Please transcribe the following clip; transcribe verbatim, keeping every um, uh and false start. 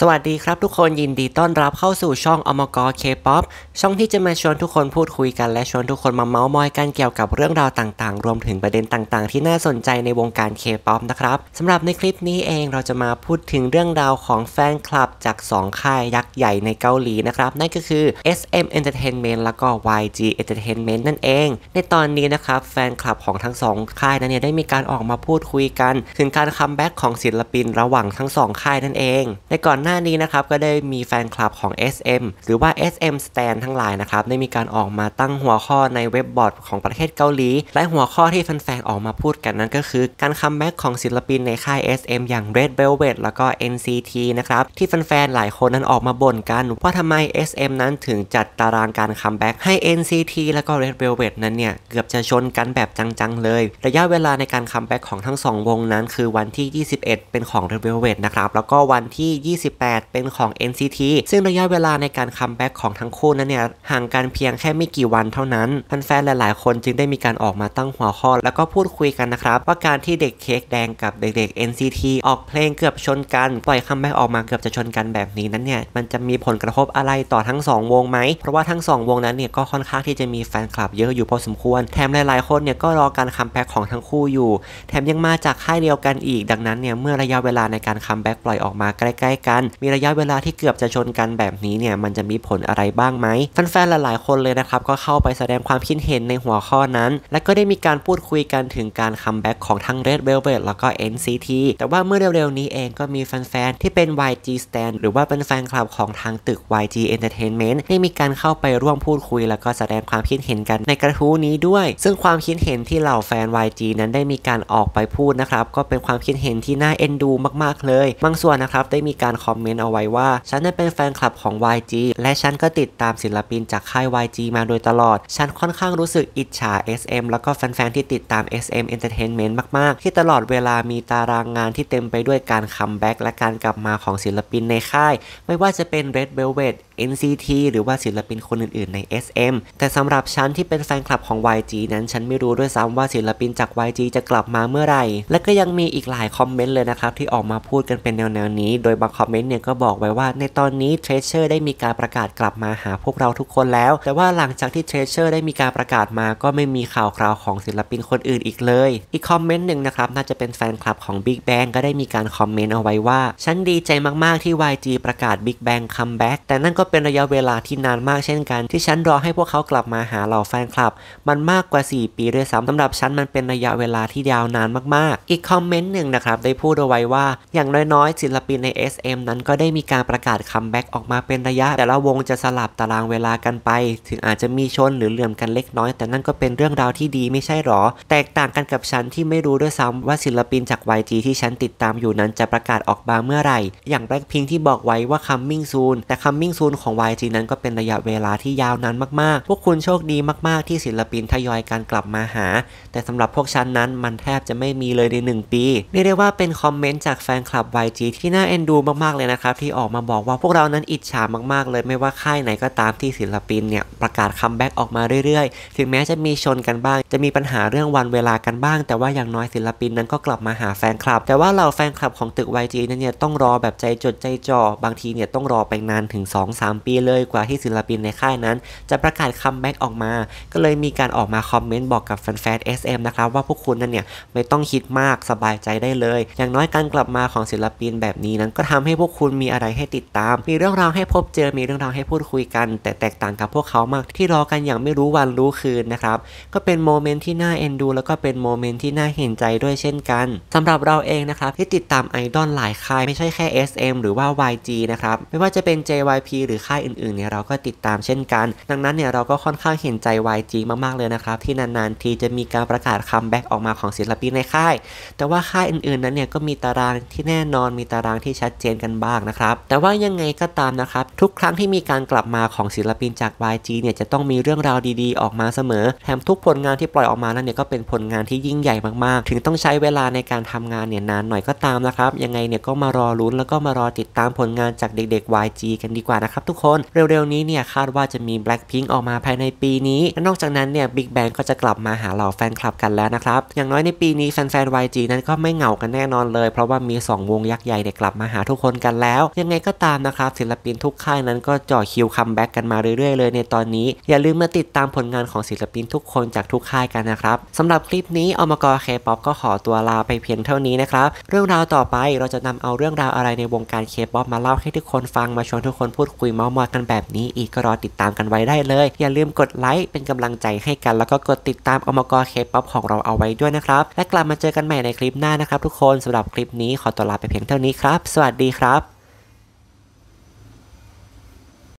สวัสดีครับทุกคนยินดีต้อนรับเข้าสู่ช่อง โอ เอ็ม เค เค ป๊อป ช่องที่จะมาชวนทุกคนพูดคุยกันและชวนทุกคนมาเมาส์มอยกันเกี่ยวกับเรื่องราวต่างๆรวมถึงประเด็นต่างๆที่น่าสนใจในวงการ เค ป๊อป นะครับสำหรับในคลิปนี้เองเราจะมาพูดถึงเรื่องราวของแฟนคลับจากสองค่ายยักษ์ใหญ่ในเกาหลีนะครับนั่นก็คือ เอส เอ็ม Entertainment แล้วก็ วาย จี Entertainment นั่นเองในตอนนี้นะครับแฟนคลับของทั้งสองค่ายนั้นเนี่ยได้มีการออกมาพูดคุยกันถึงการคัมแบ็กของศิลปินระหว่างทั้งสองค่ายนั่นเองในก่อนหน้านี้นะครับก็ได้มีแฟนคลับของ เอส เอ็ม หรือว่า เอส เอ็ม Stan ทั้งหลายนะครับได้มีการออกมาตั้งหัวข้อในเว็บบอร์ดของประเทศเกาหลีและหัวข้อที่แฟนๆออกมาพูดกันนั้นก็คือการคัมแบ็กของศิลปินในค่าย เอส เอ็ม อย่าง Red Velvet แล้วก็ เอ็น ซี ที นะครับที่แฟนๆหลายคนนั้นออกมาบ่นกันว่าทำไม เอส เอ็ม นั้นถึงจัดตารางการคัมแบ็กให้ เอ็น ซี ที แล้วก็ Red Velvet นั้นเนี่ยเกือบจะชนกันแบบจังๆเลยระยะเวลาในการคัมแบ็กของทั้งสองวงนั้นคือวันที่ยี่สิบเอ็ดเป็นของ Red Velvet นะครับแล้วก็วันที่ยี่สิบแปดเป็นของ เอ็น ซี ที ซึ่งระยะเวลาในการคัมแบ็กของทั้งคู่นั้นเนี่ยห่างกันเพียงแค่ไม่กี่วันเท่านั้นแฟนๆหลายๆคนจึงได้มีการออกมาตั้งหัวข้อแล้วก็พูดคุยกันนะครับว่าการที่เด็กเค้กแดงกับเด็กๆ เอ็น ซี ที ออกเพลงเกือบชนกันปล่อยคัมแบ็กออกมาเกือบจะชนกันแบบนี้นั้นเนี่ยมันจะมีผลกระทบอะไรต่อทั้งสองวงไหมเพราะว่าทั้งสองวงนั้นเนี่ยก็ค่อนข้างที่จะมีแฟนคลับเยอะอยู่พอสมควรแถมหลายๆคนเนี่ยก็รอการคัมแบ็กของทั้งคู่อยู่แถมยังมาจากค่ายเดียวกันอีกดังนั้นเนี่ยเมื่อระยะเวลาในการคัมแบ็กปล่อยออกมาใกล้ๆกันมีระยะเวลาที่เกือบจะชนกันแบบนี้เนี่ยมันจะมีผลอะไรบ้างไหมแฟนๆหลายๆคนเลยนะครับก็เข้าไปแสดงความคิดเห็นในหัวข้อนั้นและก็ได้มีการพูดคุยกันถึงการคัมแบ็กของทั้ง Red Velvet แล้วก็ เอ็น ซี ที แต่ว่าเมื่อเร็วๆนี้เองก็มีแฟนๆที่เป็น วาย จี Stan หรือว่าเป็นแฟนคลับของทางตึก วาย จี Entertainment ได้มีการเข้าไปร่วมพูดคุยแล้วก็แสดงความคิดเห็นกันในกระทู้นี้ด้วยซึ่งความคิดเห็นที่เหล่าแฟน วาย จี นั้นได้มีการออกไปพูดนะครับก็เป็นความคิดเห็นที่น่าเอ็นดูมากๆเลยบางส่วนนะครับได้มีการคอมเมนต์เอาไว้ว่าฉันนั้นเป็นแฟนคลับของ วาย จี และฉันก็ติดตามศิลปินจากค่าย วาย จี มาโดยตลอดฉันค่อนข้างรู้สึกอิจฉา เอส เอ็ม แล้วก็แฟนๆที่ติดตาม เอส เอ็ม Entertainment มากๆที่ตลอดเวลามีตารางงานที่เต็มไปด้วยการคัมแบ็กและการกลับมาของศิลปินในค่ายไม่ว่าจะเป็น Red Velvet เอ็น ซี ที หรือว่าศิลปินคนอื่นๆใน เอส เอ็ม แต่สำหรับฉันที่เป็นแฟนคลับของ วาย จี นั้นฉันไม่รู้ด้วยซ้ำว่าศิลปินจาก วาย จี จะกลับมาเมื่อไหร่และก็ยังมีอีกหลายคอมเมนต์เลยนะครับที่ออกมาพูดกันเป็นแนวๆนี้โดยบางคอมเมนต์เนี่ยก็บอกไว้ว่าในตอนนี้ Treasure ได้มีการประกาศกลับมาหาพวกเราทุกคนแล้วแต่ว่าหลังจากที่ Treasure ได้มีการประกาศมาก็ไม่มีข่าวคราวของศิลปินคนอื่นอีกเลยอีกคอมเมนต์หนึ่งนะครับน่าจะเป็นแฟนคลับของ Big Bang ก็ได้มีการคอมเมนต์เอาไว้ว่าฉันดีใจมากๆที่ วาย จี ประกาศ Big Bang Comeback แต่นั่นก็เป็นระยะเวลาที่นานมากเช่นกันที่ฉันรอให้พวกเขากลับมาหาเราแฟนคลับมันมากกว่าสี่ปีด้วยซ้ำสำหรับฉันมันเป็นระยะเวลาที่ยาวนานมากๆอีกคอมเมนต์หนึ่งนะครับได้พูดเอาไว้ว่าอย่างน้อยๆศิลปินใน เอส เอ็ม นั้นก็ได้มีการประกาศคัมแบ็กออกมาเป็นระยะแต่ละวงจะสลับตารางเวลากันไปถึงอาจจะมีชนหรือเหลื่อมกันเล็กน้อยแต่นั่นก็เป็นเรื่องราวที่ดีไม่ใช่หรอแตกต่างกันกับฉันที่ไม่รู้ด้วยซ้ำว่าศิลปินจาก วาย จี ที่ฉันติดตามอยู่นั้นจะประกาศออกมาเมื่อไหร่อย่าง Blackpink ที่บอกไว้ว่า Coming Soon แต่ Coming Soon ของ วาย จี นั้นก็เป็นระยะเวลาที่ยาวนานมากๆพวกคุณโชคดีมากๆที่ศิลปินทยอยการกลับมาหาแต่สำหรับพวกฉันนั้นมันแทบจะไม่มีเลยในหนึ่งปีเรียกได้ว่าเป็นคอมเมนต์จากแฟนคลับ วาย จี ที่น่าเอ็นดูมากๆเลยนะครับที่ออกมาบอกว่าพวกเรานั้นอิจฉามากๆเลยไม่ว่าค่ายไหนก็ตามที่ศิลปินเนี่ยประกาศคัมแบ็กออกมาเรื่อยๆถึงแม้จะมีชนกันบ้างจะมีปัญหาเรื่องวันเวลากันบ้างแต่ว่าอย่างน้อยศิลปินนั้นก็กลับมาหาแฟนคลับแต่ว่าเราแฟนคลับของตึก วาย จี นั้นเนี่ยต้องรอแบบใจจดใจจ่อบางทีเนี่ยต้องรอไปนานถึง สองถึงสาม ปีเลยกว่าที่ศิลปินในค่ายนั้นจะประกาศคัมแบ็กออกมาก็เลยมีการออกมาคอมเมนต์บอกกับแฟนๆ เอส เอ็ม นะครับว่าพวกคุณนั้นเนี่ยไม่ต้องคิดมากสบายใจได้เลยอย่างน้อยการกลับมาของศิลปินแบบนี้นั้นก็ทำให้พวกคุณมีอะไรให้ติดตามมีเรื่องราวให้พบเจอมีเรื่องราวให้พูดคุยกันแต่แตกต่างกับพวกเขามากที่รอกันอย่างไม่รู้วันรู้คืนนะครับก็เป็นโมเมนต์ที่น่าเอ็นดูแล้วก็เป็นโมเมนต์ที่น่าเห็นใจด้วยเช่นกันสำหรับเราเองนะครับที่ติดตามไอดอลหลายค่ายไม่ใช่แค่ เอส เอ็ม หรือว่า วาย จี นะครับไม่ว่าจะเป็น เจ วาย พี หรือค่ายอื่นๆเนี่ยเราก็ติดตามเช่นกันดังนั้นเนี่ยเราก็ค่อนข้างเห็นใจ วาย จี มากๆเลยนะครับที่นานๆทีจะมีการประกาศคัมแบ็กออกมาของศิลปินในค่ายแต่ว่าค่ายอื่นๆนั้นเนี่ยก็มีตารางที่แน่นอนมีตารางที่ชัดเจนกันบ้างนะครับแต่ว่ายังไงก็ตามนะครับทุกครั้งที่มีการกลับมาของศิลปินจาก วาย จี เนี่ยจะต้องมีเรื่องราวดีๆออกมาเสมอแถมทุกผลงานที่ปล่อยออกมานั้นเนี่ยก็เป็นผลงานที่ยิ่งใหญ่มากๆถึงต้องใช้เวลาในการทำงานเนี่ยนานหน่อยก็ตามนะครับยังไงเนี่ยก็มารอลุ้นแล้วก็มารอติดตามผลงานจากเด็กๆ วาย จี กันดีกว่านะครับ ทุกคนเร็วๆนี้เนี่ยคาดว่าจะมี แบล็คพิงค์ ออกมาภายในปีนี้และนอกจากนั้นเนี่ย บิ๊กแบง ก็จะกลับมาหาเหล่าแฟนคลับกันแล้วนะครับอย่างน้อยในปีนี้แฟนๆ วาย จี นั้นก็ไม่เหงากันแน่นอนเลยเพราะว่ามีสองวงยักษ์ใหญ่เนี่ยกลับมาหาทุกคนกันแล้วยังไงก็ตามนะครับศิลปินทุกค่ายนั้นก็จ่อคิวคัมแบ็กกันมาเรื่อยๆเลยในตอนนี้อย่าลืมมาติดตามผลงานของศิลปินทุกคนจากทุกค่ายกันนะครับสำหรับคลิปนี้โอ เอ็ม เค เคป๊อป ก็ขอตัวลาไปเพียงเท่านี้นะครับเรื่องราวต่อไปเราจะนำเอาเรื่องราวอะไรในวงการ เคป๊อป มาเล่าให้ทุกคนฟังมาชวนทุกคนพูดคุยเมาท์มอยกันแบบนี้อีกก็รอติดตามกันไว้ได้เลยอย่าลืมกดไลค์เป็นกำลังใจให้กันแล้วก็กดติดตามโอ เอ็ม เค เคป๊อป ของเราเอาไว้ด้วยนะครับและกลับมาเจอกันใหม่ในคลิปหน้านะครับทุกคนสำหรับคลิปนี้ขอตัวลาไปเพียงเท่านี้ครับสวัสดีครับ